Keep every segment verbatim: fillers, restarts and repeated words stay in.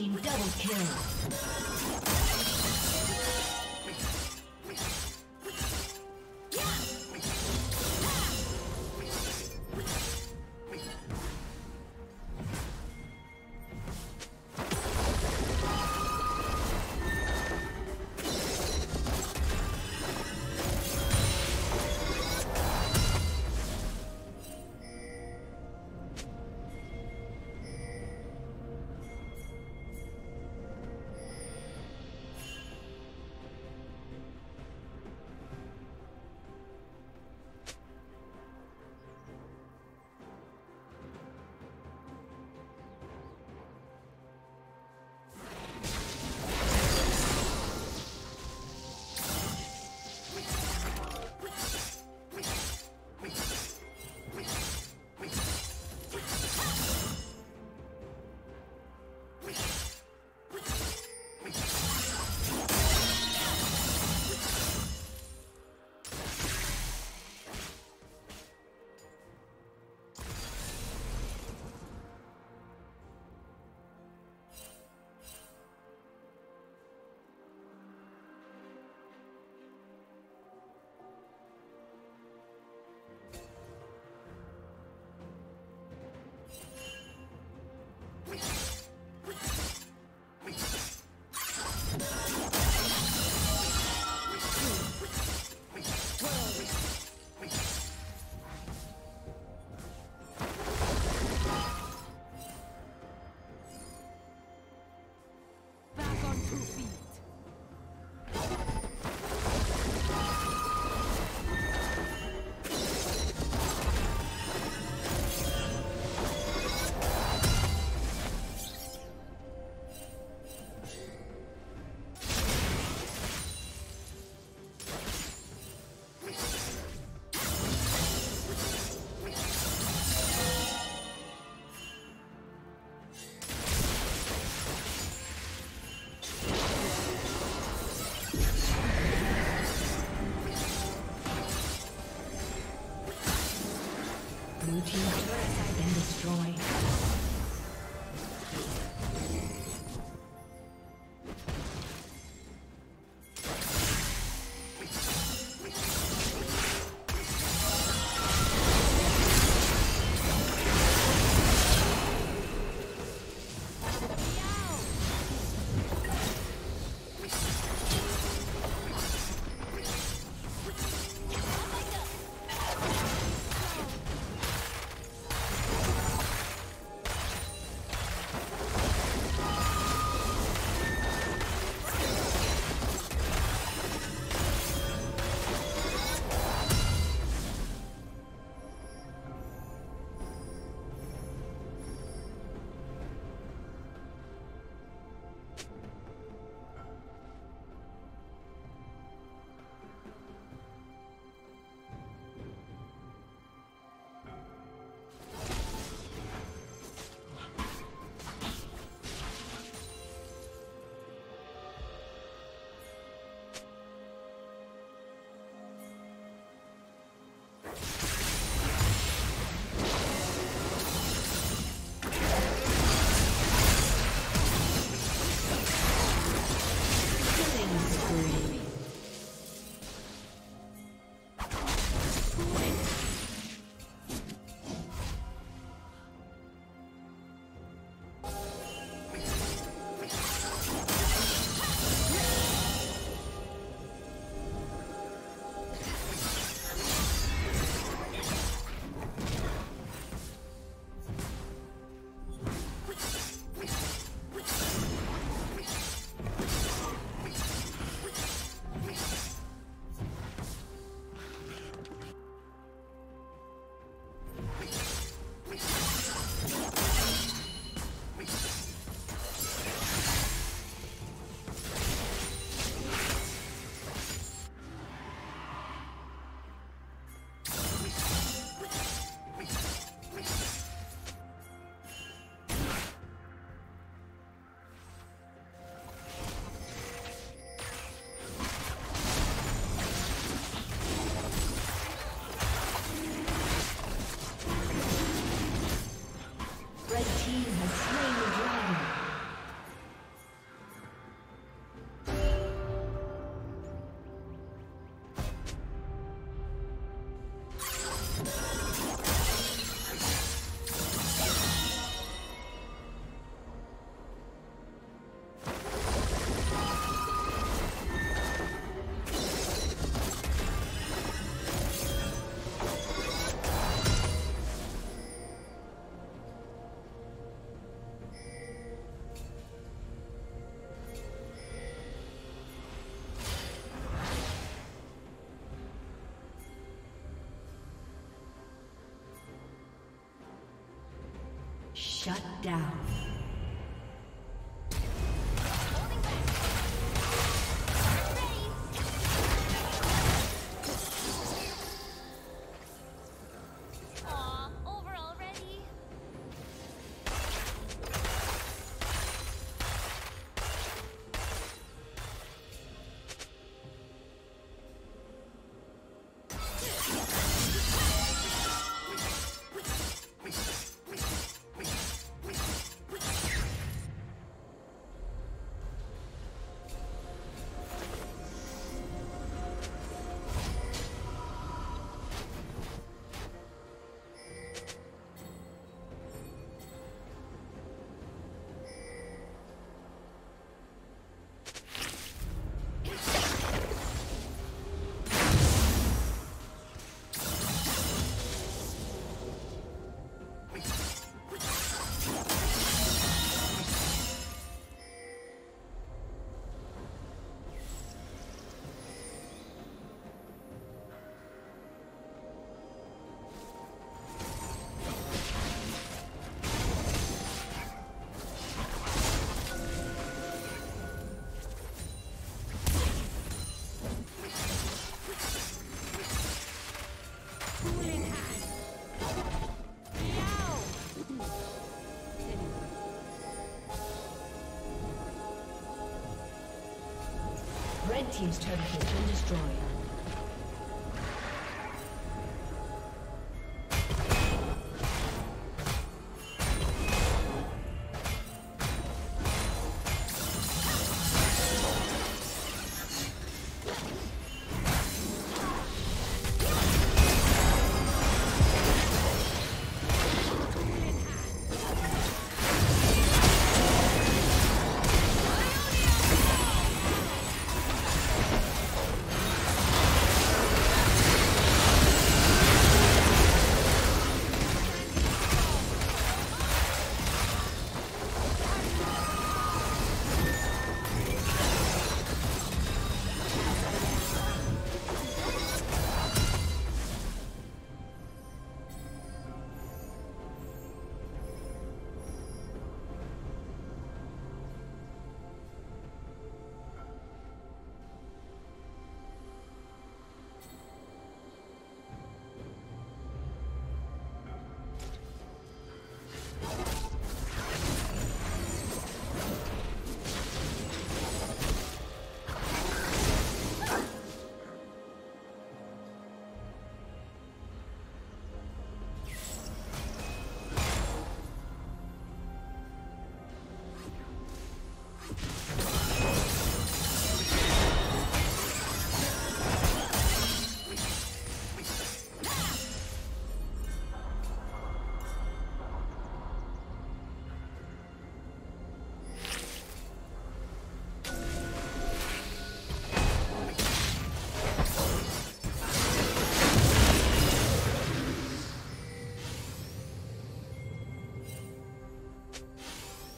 team double kill. Shut down. Red team's turret has been destroyed.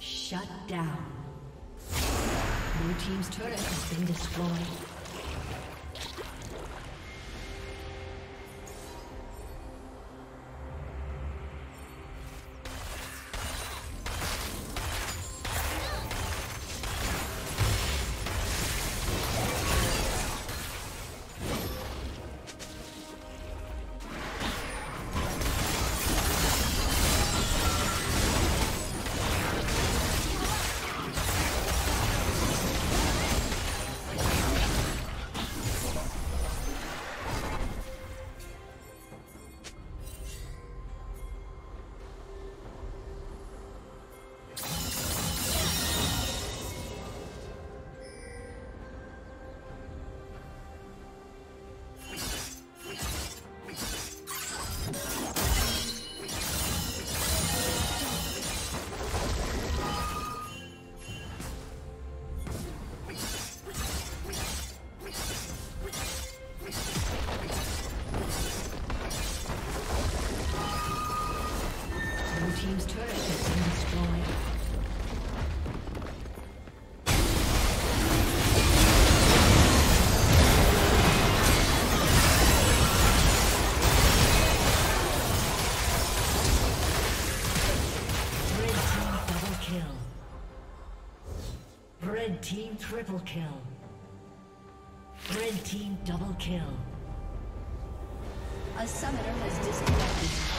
Shut down. Blue team's turret has been destroyed. team triple kill. Red team double kill. A summoner has disconnected.